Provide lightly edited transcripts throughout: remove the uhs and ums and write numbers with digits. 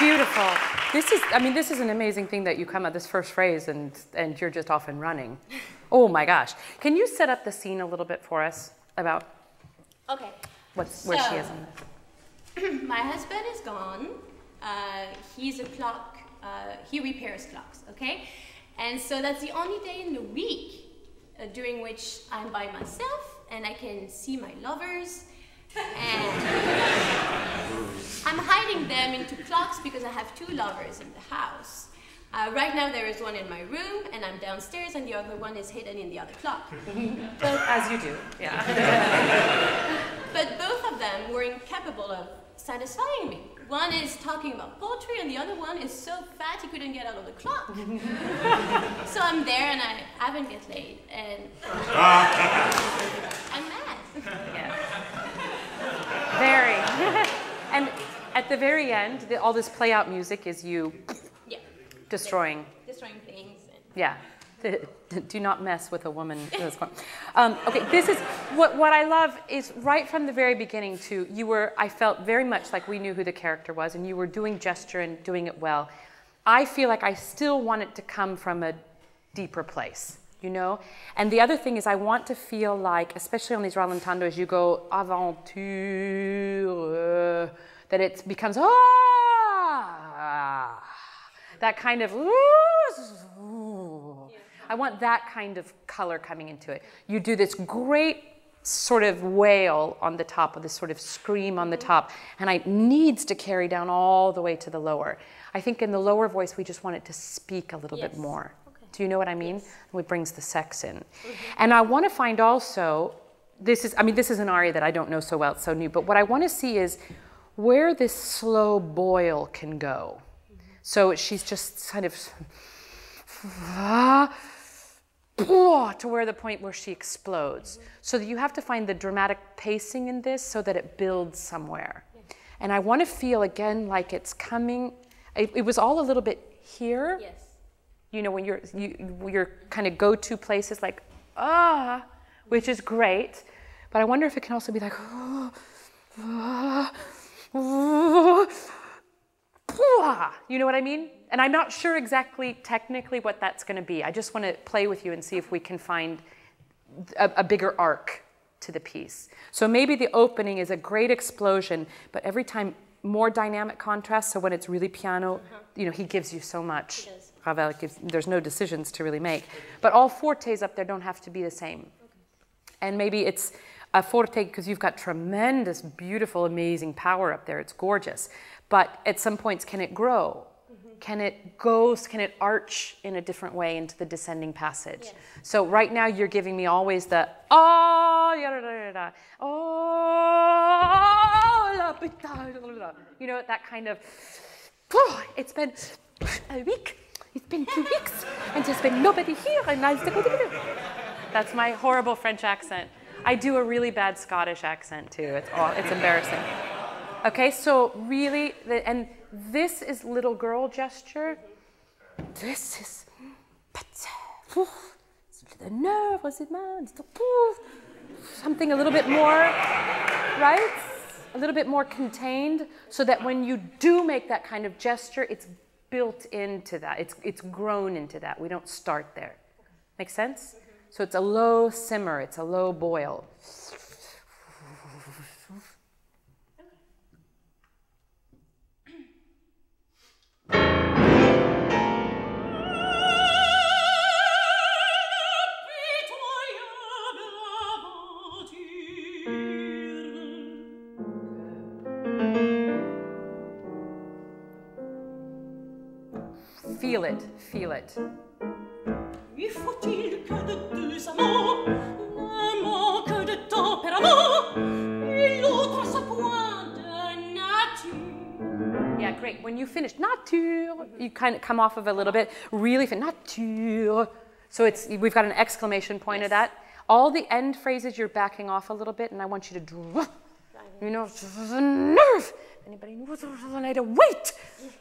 Beautiful. This is, I mean, this is an amazing thing that you come at this first phrase and you're just off and running. Oh my gosh. Can you set up the scene a little bit for us about okay. Where she is on this? My husband is gone. He's a clock. He repairs clocks, okay? And so that's the only day in the week during which I'm by myself and I can see my lovers. And I'm hiding them into clocks because I have two lovers in the house. Right now there is one in my room and I'm downstairs and the other one is hidden in the other clock. But, as you do, yeah. But both of them were incapable of satisfying me. One is talking about poetry and the other one is so fat he couldn't get out of the clock. So I'm there and I haven't get laid and I'm mad. Yeah. Very. And at the very end, all this play-out music is you destroying. Destroying things. Yeah. Do not mess with a woman. Okay, this is, what I love is right from the very beginning too, you were, I felt very much like we knew who the character was and you were doing gesture and doing it well. I feel like I still want it to come from a deeper place. You know? And the other thing is I want to feel like, especially on these ralentandos, you go aventure, that it becomes, ah, that kind of, ooh. I want that kind of color coming into it. You do this great sort of wail on the top, or this sort of scream on the top, and it needs to carry down all the way to the lower. I think in the lower voice, we just want it to speak a little bit more. Do you know what I mean? Yes. It brings the sex in. And I want to find also, this is an aria that I don't know so well, it's so new, but what I want to see is where this slow boil can go. So she's just kind of, to where the point where she explodes. So that you have to find the dramatic pacing in this so that it builds somewhere. And I want to feel again like it's coming, it was all a little bit here. Yes. You know, when your kind of go-to place is like, ah, which is great. But I wonder if it can also be like, you know what I mean? And I'm not sure exactly technically what that's going to be. I just want to play with you and see if we can find a bigger arc to the piece. So maybe the opening is a great explosion, but every time more dynamic contrast. So when it's really piano, you know, he gives you so much. Ravel gives, there's no decisions to really make. But all fortes up there don't have to be the same. And maybe it's a forte because you've got tremendous, beautiful, amazing power up there. It's gorgeous. But at some points, can it grow? Can it go, can it arch in a different way into the descending passage? Yes. So right now you're giving me always the oh, yada, yada, yada, oh la, yada, yada. You know, that kind of, oh, it's been a week, it's been 2 weeks, and there's been nobody here, and I that's my horrible French accent. I do a really bad Scottish accent too. It's, oh, it's embarrassing. Okay, so really, and this is little girl gesture. This is something a little bit more, right? A little bit more contained, so that when you do make that kind of gesture, it's built into that. It's grown into that. We don't start there. Make sense? So it's a low simmer. It's a low boil. Feel it, feel it. Yeah, great. When you finish nature, you kind of come off of a little bit, really nature. So it's, we've got an exclamation point of that. All the end phrases you're backing off a little bit, and I want you to, you know, nerve. Anybody knows I don't wait,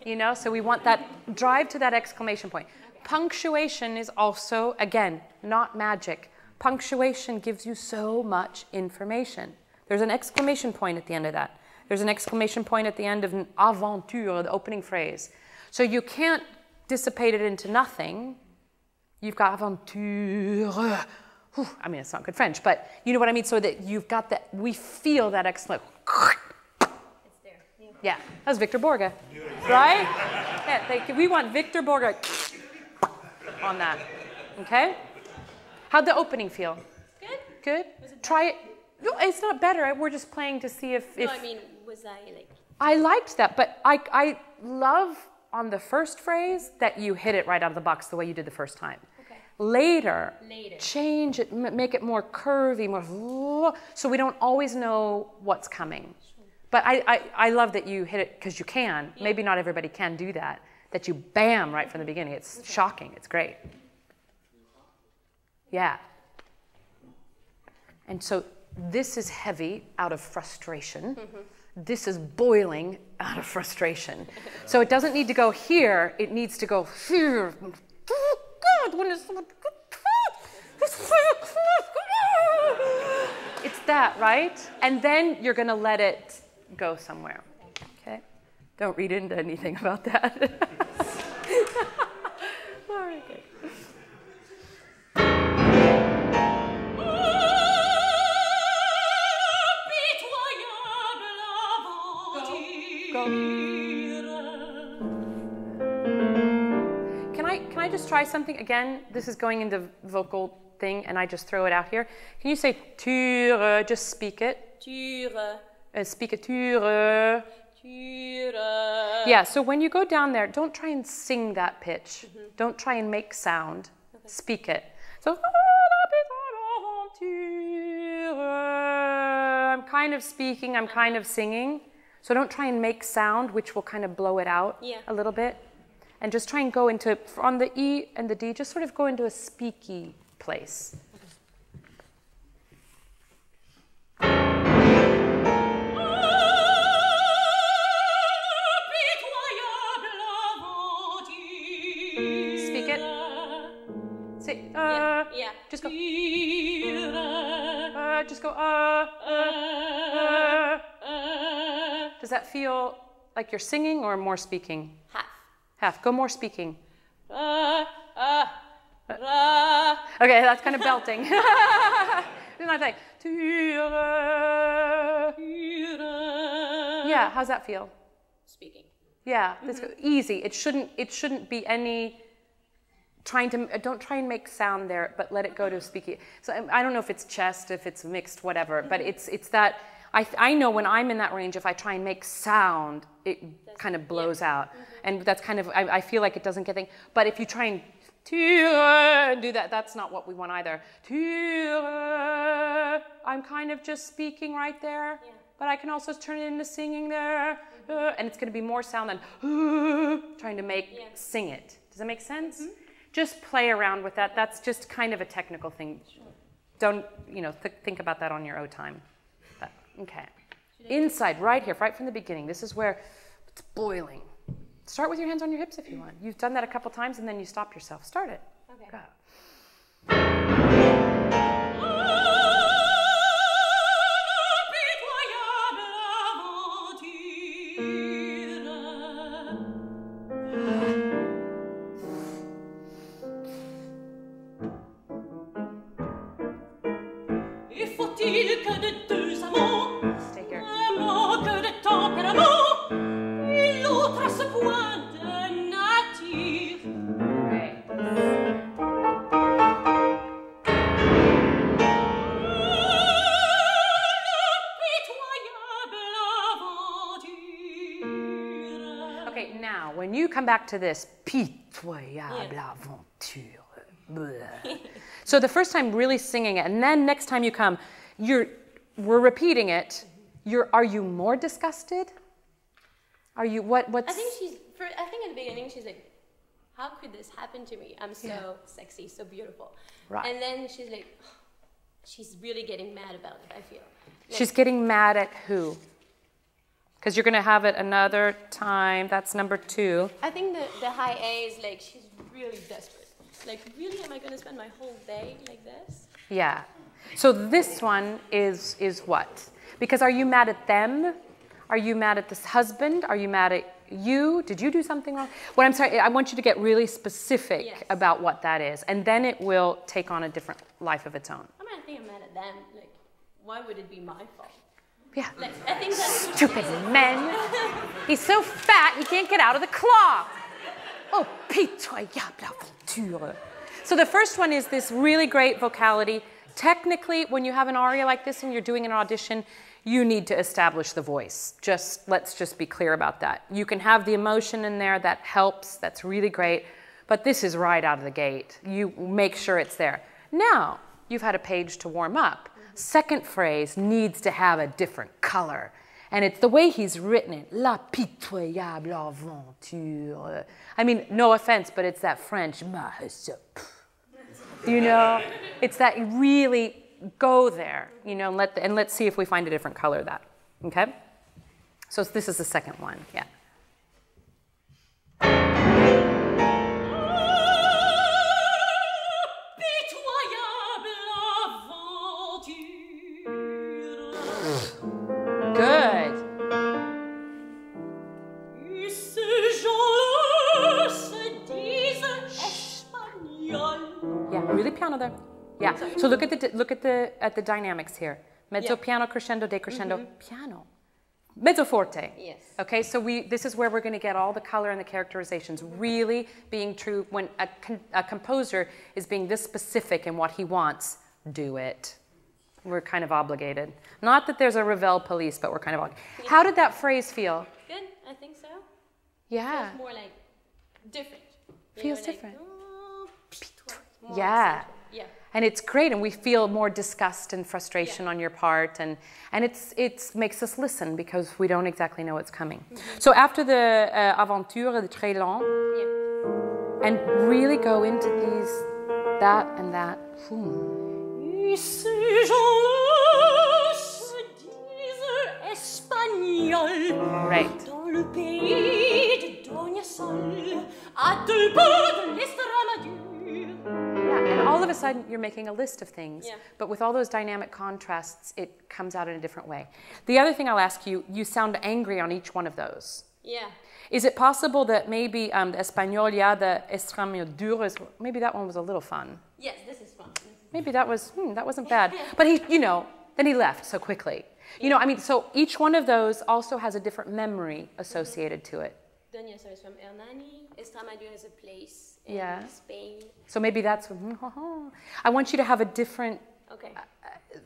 you know, so we want that drive to that exclamation point. Okay. Punctuation is also, again, not magic. Punctuation gives you so much information. There's an exclamation point at the end of that. There's an exclamation point at the end of an aventure, the opening phrase. So you can't dissipate it into nothing. You've got aventure. Whew, I mean, it's not good French, but you know what I mean? So that you've got that, we feel that exclamation. Yeah, that was Victor Borga, right? Yeah, we want Victor Borga on that, okay? How'd the opening feel? Good. Good? Try it. No, it's not better. We're just playing to see if... No, I mean, was I like... I liked that, but I love on the first phrase that you hit it right out of the box the way you did the first time. Okay. Later, change it, make it more curvy, more... So we don't always know what's coming. But I love that you hit it because you can. Yeah. Maybe not everybody can do that. That you bam right from the beginning. It's shocking. It's great. Yeah. And so this is heavy out of frustration. This is boiling out of frustration. So it doesn't need to go here. It needs to go here. Oh God, when is someone... It's that, right? And then you're going to let it... go somewhere, okay? Don't read into anything about that. All right, good. Go. Can I just try something again? This is going into vocal thing, and I just throw it out here. Can you say ture? Just speak it. Ture. Speak a ture. Yeah, so when you go down there, don't try and sing that pitch. Don't try and make sound. Speak it. So, I'm kind of speaking, I'm kind of singing. So don't try and make sound, which will kind of blow it out a little bit. And just try and go into, on the E and the D, just sort of go into a speaky place. Just go. Just go. Does that feel like you're singing or more speaking? Half. Half. Go more speaking. Okay, that's kind of belting. Yeah, how's that feel? Yeah, this easy. It shouldn't be any trying to, don't try and make sound there, but let it go to speaking. So I don't know if it's chest, if it's mixed, whatever, but it's that, I know when I'm in that range, if I try and make sound, it kind of blows out. And that's kind of, I feel like it doesn't get thing. But if you try and do that, that's not what we want either. I'm kind of just speaking right there, but I can also turn it into singing there. And it's going to be more sound than trying to make sing it. Does that make sense? Just play around with that. That's just kind of a technical thing. Don't, you know, think about that on your own time. But, okay. Inside, right here, right from the beginning. This is where it's boiling. Start with your hands on your hips if you want. You've done that a couple times and then you stop yourself. Start it. Okay. Go. Back to this pitoyable aventure. So the first time really singing it, and then next time you come, we're repeating it. Are you more disgusted? Are you what's? I think in the beginning she's like, how could this happen to me? I'm so sexy, so beautiful. Right. And then she's like, oh, she's really getting mad about it, I feel. Like, she's getting mad at who? Because you're going to have it another time. That's number 2. I think the high A is like, she's really desperate. Like, really, am I going to spend my whole day like this? Yeah. So this one is what? Because are you mad at them? Are you mad at this husband? Are you mad at you? Did you do something wrong? Well, I'm sorry, I want you to get really specific about what that is. And then it will take on a different life of its own. I mean, I think I'm mad at them. Like, why would it be my fault? Yeah. Like, I think that's stupid men. He's so fat he can't get out of the claw. Oh, pitoyable aventure. So the first one is this really great vocality. Technically, when you have an aria like this and you're doing an audition, you need to establish the voice. Let's just be clear about that. You can have the emotion in there, that helps, that's really great. But this is right out of the gate. You make sure it's there. Now, you've had a page to warm up. Second phrase needs to have a different color. And it's the way he's written it. La pitoyable aventure. I mean, no offense, but it's that French. You know, it's that really go there, you know, and let's see if we find a different color that. Okay? So this is the second one, yeah. So look at the dynamics here. Mezzo piano, crescendo, decrescendo, piano. Mezzo forte. Yes. Okay, so this is where we're going to get all the color and the characterizations. Really being true when a composer is being this specific in what he wants, do it. We're kind of obligated. Not that there's a Ravel police, but we're kind of obligated. Yeah. How did that phrase feel? Good, I think so. Yeah. It feels more like different. Feels different. Like, oh, more central. Yeah. And it's great, and we feel more disgust and frustration on your part, and it makes us listen because we don't exactly know what's coming. So after the aventure, the très long, and really go into these, that and that. Right. Dans le pays de Doña Sol, à deux bouts de l'Estremadura. And all of a sudden, you're making a list of things. Yeah. But with all those dynamic contrasts, it comes out in a different way. The other thing I'll ask you, you sound angry on each one of those. Yeah. Is it possible that maybe the Española, the Estremadura, maybe that one was a little fun? Yes, this is fun. Maybe that was, that wasn't bad. But he, you know, then he left so quickly. You know, I mean, so each one of those also has a different memory associated to it. Doña Sol is from Hernani. Estremadura is a place in Spain. So maybe that's... I want you to have a different... Okay.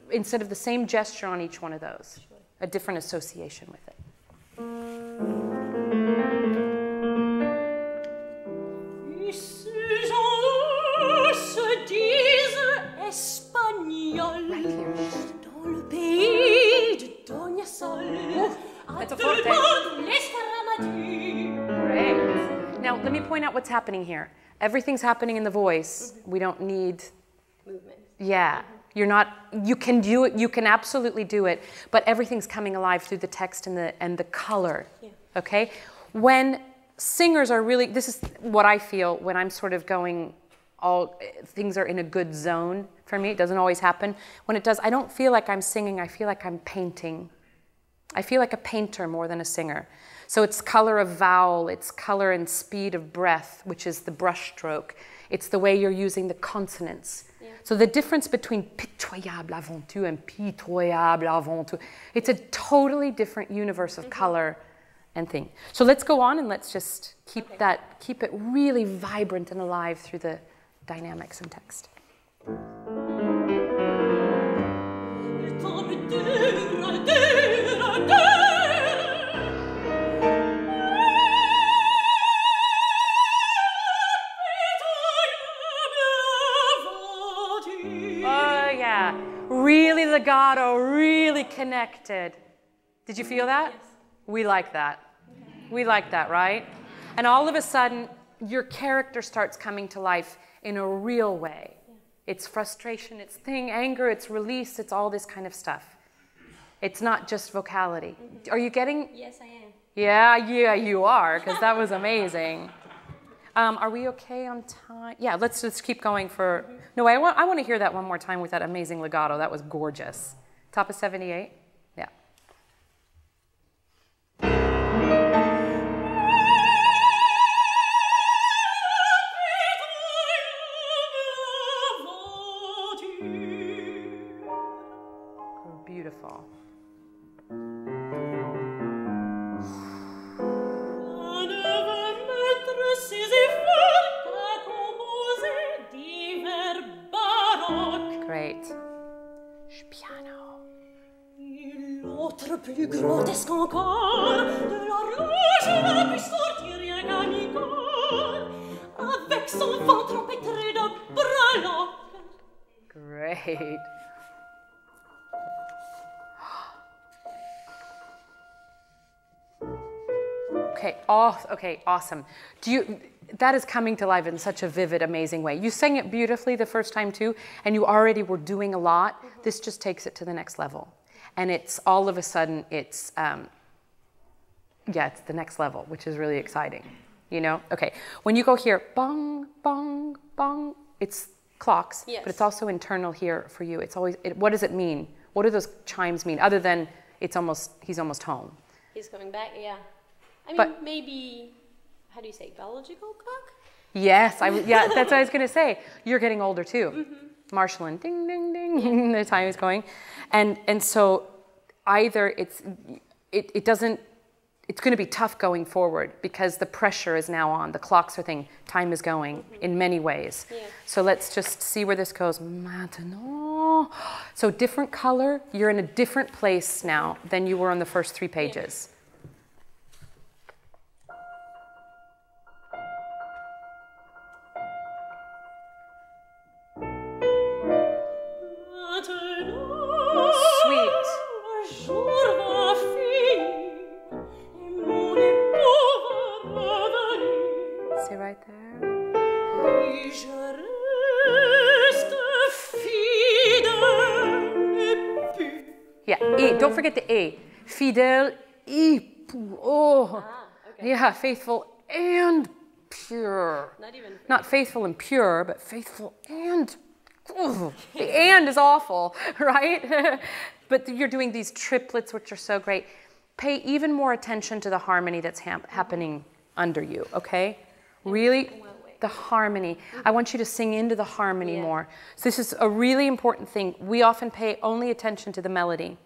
Instead of the same gesture on each one of those. Sure. A different association with it. Right here. That's a forte. Great. Now, let me point out what's happening here. Everything's happening in the voice. Mm-hmm. We don't need... movement. Yeah. Mm-hmm. You're not, you can do it, you can absolutely do it, but everything's coming alive through the text and the color, okay? When singers are really, this is what I feel when I'm sort of going all, things are in a good zone for me, it doesn't always happen. When it does, I don't feel like I'm singing, I feel like I'm painting. I feel like a painter more than a singer. So it's color of vowel, it's color and speed of breath, which is the brush stroke. It's the way you're using the consonants. Yeah. So the difference between pitoyable avant tout and pitoyable avant tout, it's a totally different universe of color and thing. So let's go on and let's just keep that, keep it really vibrant and alive through the dynamics and text. Really legato, really connected. Did you feel that? Yes. We like that. We like that, right? And all of a sudden, your character starts coming to life in a real way. It's frustration, it's thing, anger, it's release, it's all this kind of stuff. It's not just vocality. Are you getting? Yes, I am. Yeah, you are, because that was amazing. Are we okay on time? Yeah, let's just keep going for... No, I want to hear that one more time with that amazing legato. That was gorgeous. Top of 78? Yeah. Beautiful. Great. Piano. Great. Okay, awesome. That is coming to life in such a vivid, amazing way. You sang it beautifully the first time too, and you already were doing a lot. This just takes it to the next level. And it's all of a sudden, it's, it's the next level, which is really exciting, you know? Okay, when you go here, bong, bong, bong, it's clocks, but it's also internal here for you. It's always, what does it mean? What do those chimes mean? Other than it's almost, he's almost home. He's coming back, I mean, but, maybe, how do you say, biological clock? Yes, that's what I was going to say. You're getting older too. Marshalling, ding, ding, ding, the time is going. And so either it doesn't, it's going to be tough going forward because the pressure is now on. The clocks are thing, time is going in many ways. So let's just see where this goes. Maintenant. So different color, you're in a different place now than you were on the first three pages. Don't forget the A. Fidèle et pur. Oh, yeah, faithful and pure. Not even. Not faithful and pure, but faithful and. Oh, the and is awful, right? But you're doing these triplets, which are so great. Pay even more attention to the harmony that's happening under you, okay? Really, the harmony. I want you to sing into the harmony more. So this is a really important thing. We often pay only attention to the melody.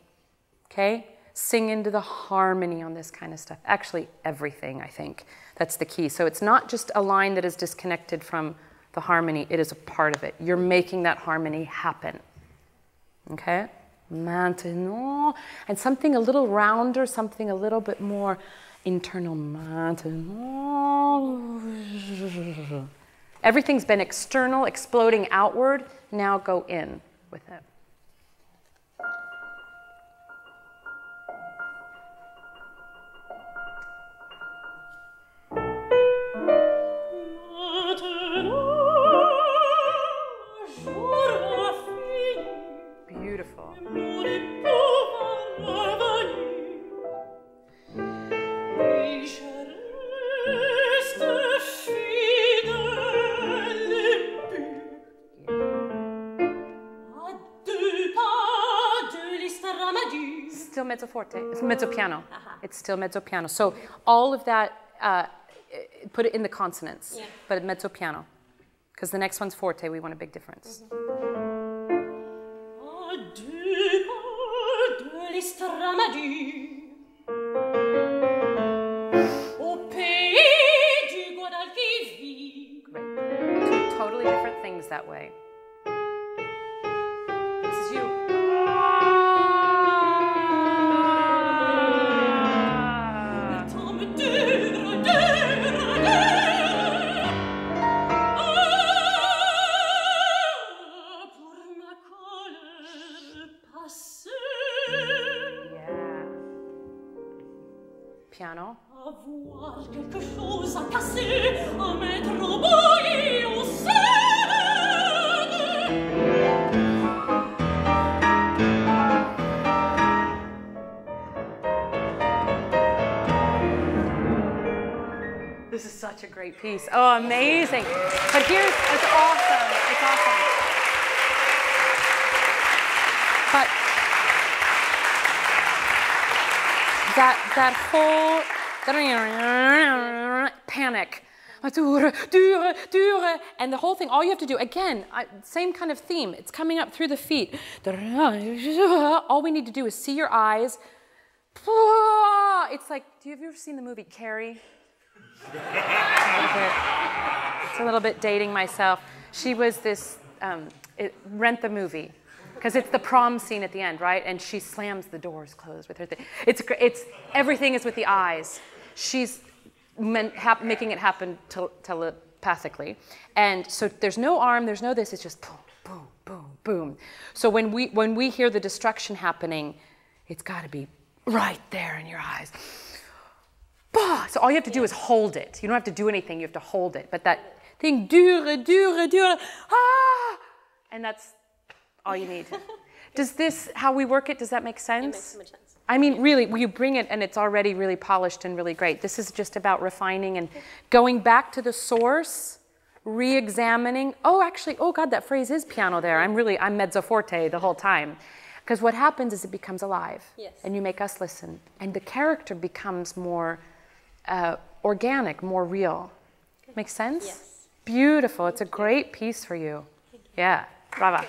Okay? sing into the harmony on this kind of stuff. Actually, everything, I think. That's the key. So it's not just a line that is disconnected from the harmony. It is a part of it. You're making that harmony happen. Okay? Maintenant. And something a little rounder, something a little bit more internal. Maintenant. Everything's been external, exploding outward. Now go in with it. Mezzo forte. It's mezzo piano. It's still mezzo piano. So all of that, put it in the consonants, yeah. But mezzo piano, because the next one's forte. We want a big difference. Great. Two totally different things that way. This is you. Piano. This is such a great piece. Oh, amazing. But here's, it's awesome. It's awesome. But that whole panic, and the whole thing, all you have to do, again, same kind of theme, it's coming up through the feet. All we need to do is see your eyes. It's like, do you have ever seen the movie Carrie? Okay. It's a little bit dating myself. She was this, rent the movie. Because it's the prom scene at the end, right? And she slams the doors closed with her thing. It's everything is with the eyes. She's making it happen telepathically. And so there's no arm, there's no this, it's just boom, boom, boom, boom. So when we hear the destruction happening, it's gotta be right there in your eyes. Bah! So all you have to do is hold it. You don't have to do anything, you have to hold it. But that thing, dure, dure, dure, ah! And that's all you need. Does this, how we work it, does that make sense? It makes so much sense. I mean, really, you bring it and it's already really polished and really great. This is just about refining and going back to the source, re-examining. Oh, actually, oh God, that phrase is piano there. I'm mezzo forte the whole time. Because what happens is it becomes alive. Yes. And you make us listen. And the character becomes more organic, more real. Makes sense? Yes. Beautiful. It's a great piece for you. Yeah, bravo.